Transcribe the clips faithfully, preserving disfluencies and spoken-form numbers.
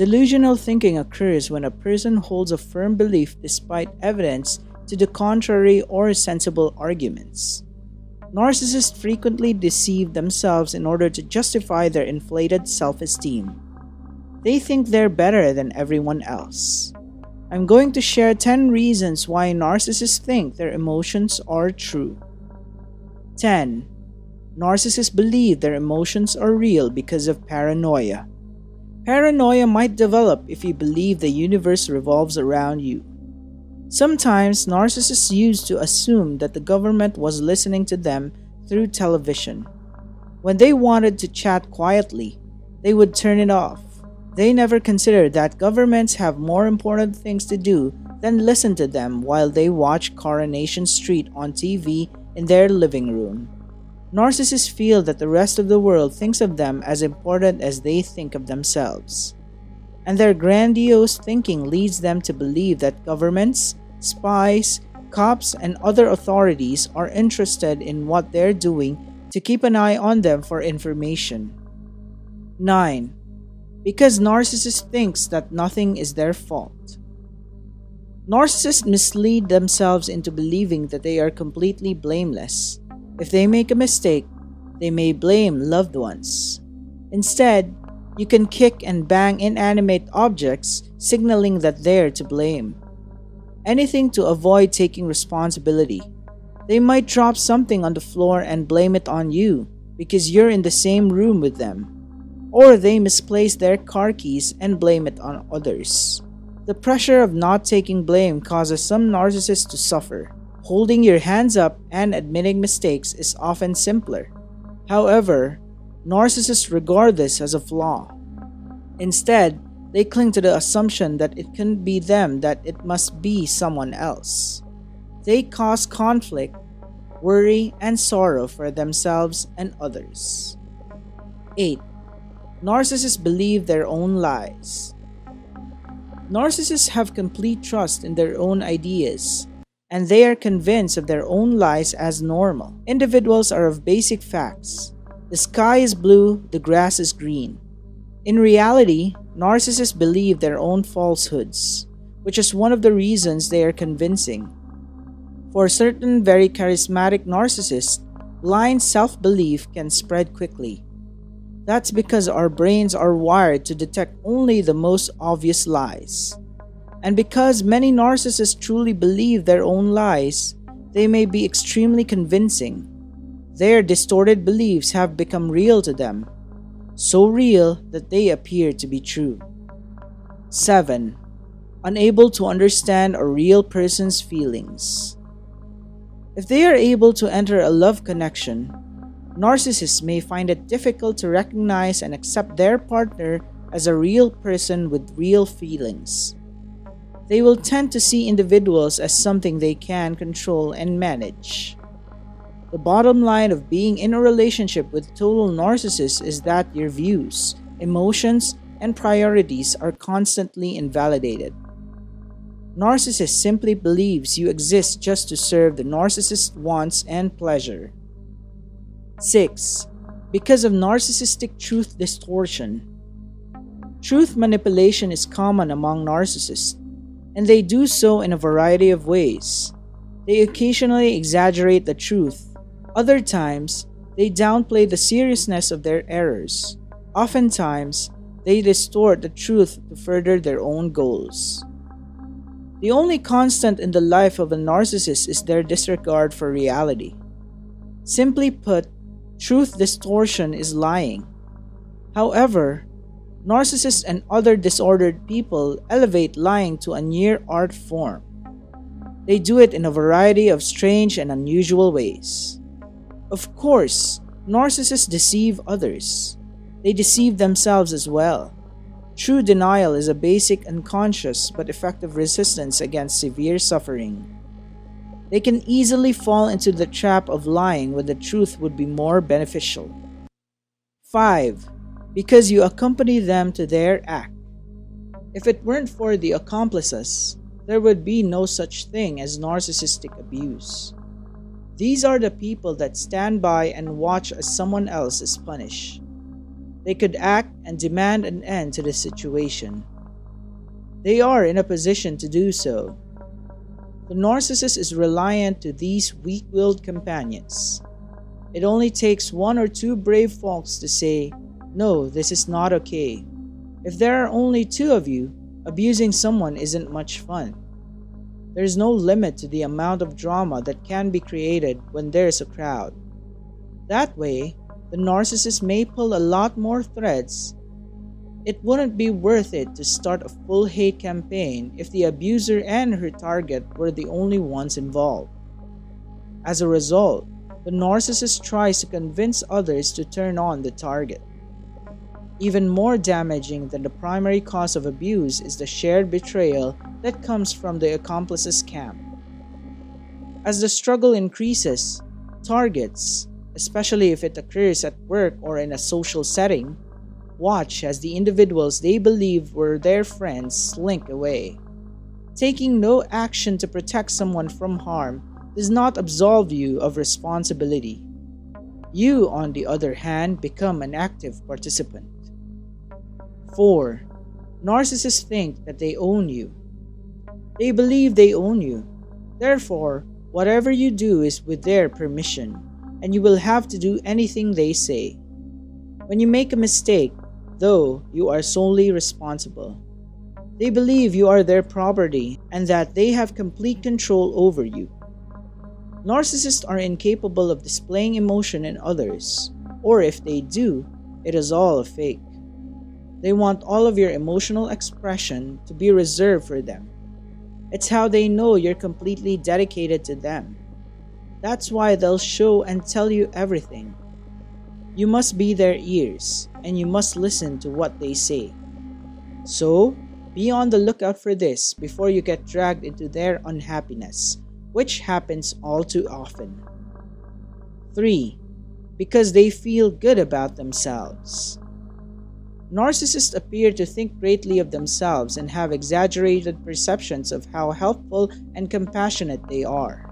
Delusional thinking occurs when a person holds a firm belief despite evidence to the contrary or sensible arguments. Narcissists frequently deceive themselves in order to justify their inflated self-esteem. They think they're better than everyone else. I'm going to share ten reasons why narcissists think their emotions are true. ten. Narcissists believe their emotions are real because of paranoia. Paranoia might develop if you believe the universe revolves around you. Sometimes, narcissists used to assume that the government was listening to them through television. When they wanted to chat quietly, they would turn it off. They never considered that governments have more important things to do than listen to them while they watch Coronation Street on T V in their living room. Narcissists feel that the rest of the world thinks of them as important as they think of themselves. And their grandiose thinking leads them to believe that governments, spies, cops, and other authorities are interested in what they're doing to keep an eye on them for information. nine. Because narcissist thinks that nothing is their fault. Narcissists mislead themselves into believing that they are completely blameless. If they make a mistake, they may blame loved ones. Instead, you can kick and bang inanimate objects, signaling that they're to blame. Anything to avoid taking responsibility. They might drop something on the floor and blame it on you because you're in the same room with them. Or they misplace their car keys and blame it on others. The pressure of not taking blame causes some narcissists to suffer. Holding your hands up and admitting mistakes is often simpler. However, narcissists regard this as a flaw. Instead, they cling to the assumption that it couldn't be them, that it must be someone else. They cause conflict, worry, and sorrow for themselves and others. eight. Narcissists believe their own lies. Narcissists have complete trust in their own ideas, and they are convinced of their own lies as normal. Individuals are of basic facts. The sky is blue, the grass is green. In reality, narcissists believe their own falsehoods, which is one of the reasons they are convincing. For certain very charismatic narcissists, blind self-belief can spread quickly. That's because our brains are wired to detect only the most obvious lies. And because many narcissists truly believe their own lies, they may be extremely convincing. Their distorted beliefs have become real to them, so real that they appear to be true. seven. Unable to understand a real person's feelings. If they are able to enter a love connection, narcissists may find it difficult to recognize and accept their partner as a real person with real feelings. They will tend to see individuals as something they can control and manage. The bottom line of being in a relationship with total narcissists is that your views, emotions, and priorities are constantly invalidated. Narcissist simply believes you exist just to serve the narcissist's wants and pleasure. six. Because of narcissistic truth distortion. Truth manipulation is common among narcissists, and they do so in a variety of ways. They occasionally exaggerate the truth. Other times, they downplay the seriousness of their errors. Oftentimes, they distort the truth to further their own goals. The only constant in the life of a narcissist is their disregard for reality. Simply put, truth distortion is lying. However, narcissists and other disordered people elevate lying to a near art form. They do it in a variety of strange and unusual ways. Of course, narcissists deceive others. They deceive themselves as well. True denial is a basic, unconscious, but effective resistance against severe suffering. They can easily fall into the trap of lying when the truth would be more beneficial. five. Because you accompany them to their act. If it weren't for the accomplices, there would be no such thing as narcissistic abuse. These are the people that stand by and watch as someone else is punished. They could act and demand an end to this situation. They are in a position to do so. The narcissist is reliant to these weak-willed companions. It only takes one or two brave folks to say, "No, this is not okay." If there are only two of you, abusing someone isn't much fun. There is no limit to the amount of drama that can be created when there is a crowd. That way, the narcissist may pull a lot more threads. It wouldn't be worth it to start a full hate campaign if the abuser and her target were the only ones involved. As a result, the narcissist tries to convince others to turn on the target. Even more damaging than the primary cause of abuse is the shared betrayal that comes from the accomplice's camp. As the struggle increases, targets, especially if it occurs at work or in a social setting, watch as the individuals they believe were their friends slink away. Taking no action to protect someone from harm does not absolve you of responsibility. You, on the other hand, become an active participant. four. Narcissists think that they own you. They believe they own you. Therefore, whatever you do is with their permission, and you will have to do anything they say. When you make a mistake, though, you are solely responsible. They believe you are their property and that they have complete control over you. Narcissists are incapable of displaying emotion in others, or if they do, it is all a fake. They want all of your emotional expression to be reserved for them. It's how they know you're completely dedicated to them. That's why they'll show and tell you everything. You must be their ears, and you must listen to what they say. So, be on the lookout for this before you get dragged into their unhappiness, which happens all too often. three. Because they feel good about themselves. Narcissists appear to think greatly of themselves and have exaggerated perceptions of how helpful and compassionate they are.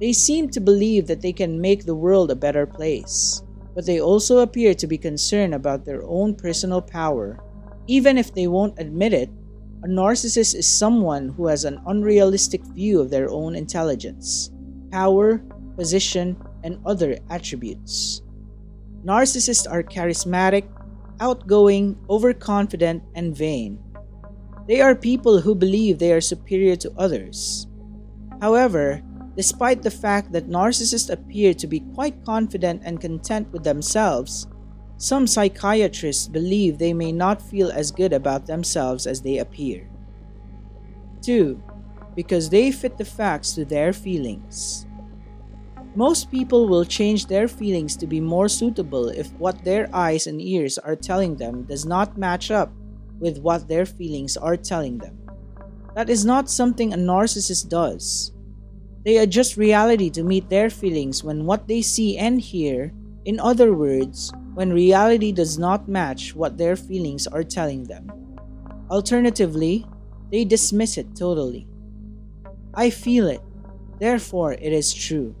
They seem to believe that they can make the world a better place, but they also appear to be concerned about their own personal power. Even if they won't admit it, a narcissist is someone who has an unrealistic view of their own intelligence, power, position, and other attributes. Narcissists are charismatic, outgoing, overconfident, and vain. They are people who believe they are superior to others. However, despite the fact that narcissists appear to be quite confident and content with themselves, some psychiatrists believe they may not feel as good about themselves as they appear. two. Because they fit the facts to their feelings. Most people will change their feelings to be more suitable if what their eyes and ears are telling them does not match up with what their feelings are telling them. That is not something a narcissist does. They adjust reality to meet their feelings when what they see and hear, in other words, when reality does not match what their feelings are telling them. Alternatively, they dismiss it totally. I feel it, therefore it is true.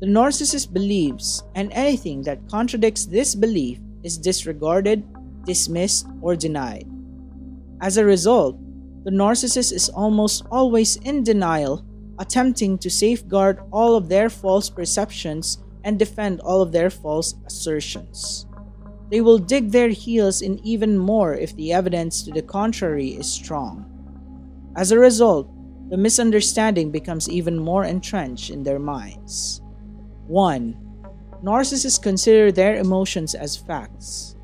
The narcissist believes, and anything that contradicts this belief is disregarded, dismissed, or denied. As a result, the narcissist is almost always in denial, attempting to safeguard all of their false perceptions and defend all of their false assertions. They will dig their heels in even more if the evidence to the contrary is strong. As a result, the misunderstanding becomes even more entrenched in their minds. one. Narcissists consider their emotions as facts.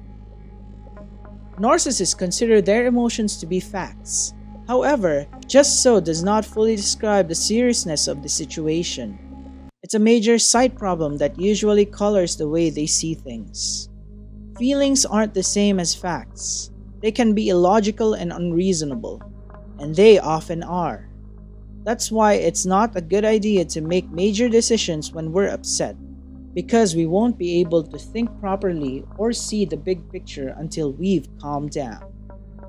Narcissists consider their emotions to be facts. However, just so does not fully describe the seriousness of the situation. It's a major sight problem that usually colors the way they see things. Feelings aren't the same as facts. They can be illogical and unreasonable, and they often are. That's why it's not a good idea to make major decisions when we're upset, because we won't be able to think properly or see the big picture until we've calmed down.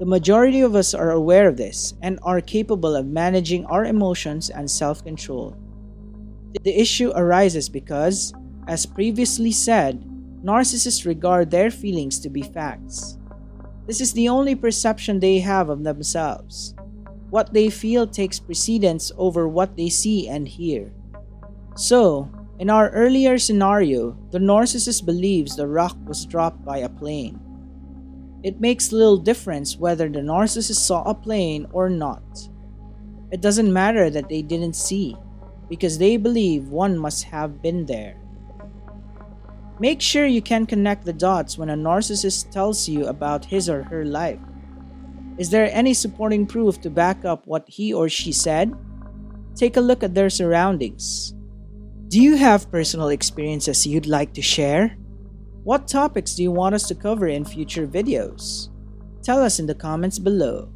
The majority of us are aware of this and are capable of managing our emotions and self-control. The issue arises because, as previously said, Narcissists regard their feelings to be facts. This is the only perception they have of themselves. What they feel takes precedence over what they see and hear. So, in our earlier scenario, the narcissist believes the rock was dropped by a plane. It makes little difference whether the narcissist saw a plane or not. It doesn't matter that they didn't see, because they believe one must have been there. Make sure you can connect the dots when a narcissist tells you about his or her life. Is there any supporting proof to back up what he or she said? Take a look at their surroundings. Do you have personal experiences you'd like to share? What topics do you want us to cover in future videos? Tell us in the comments below.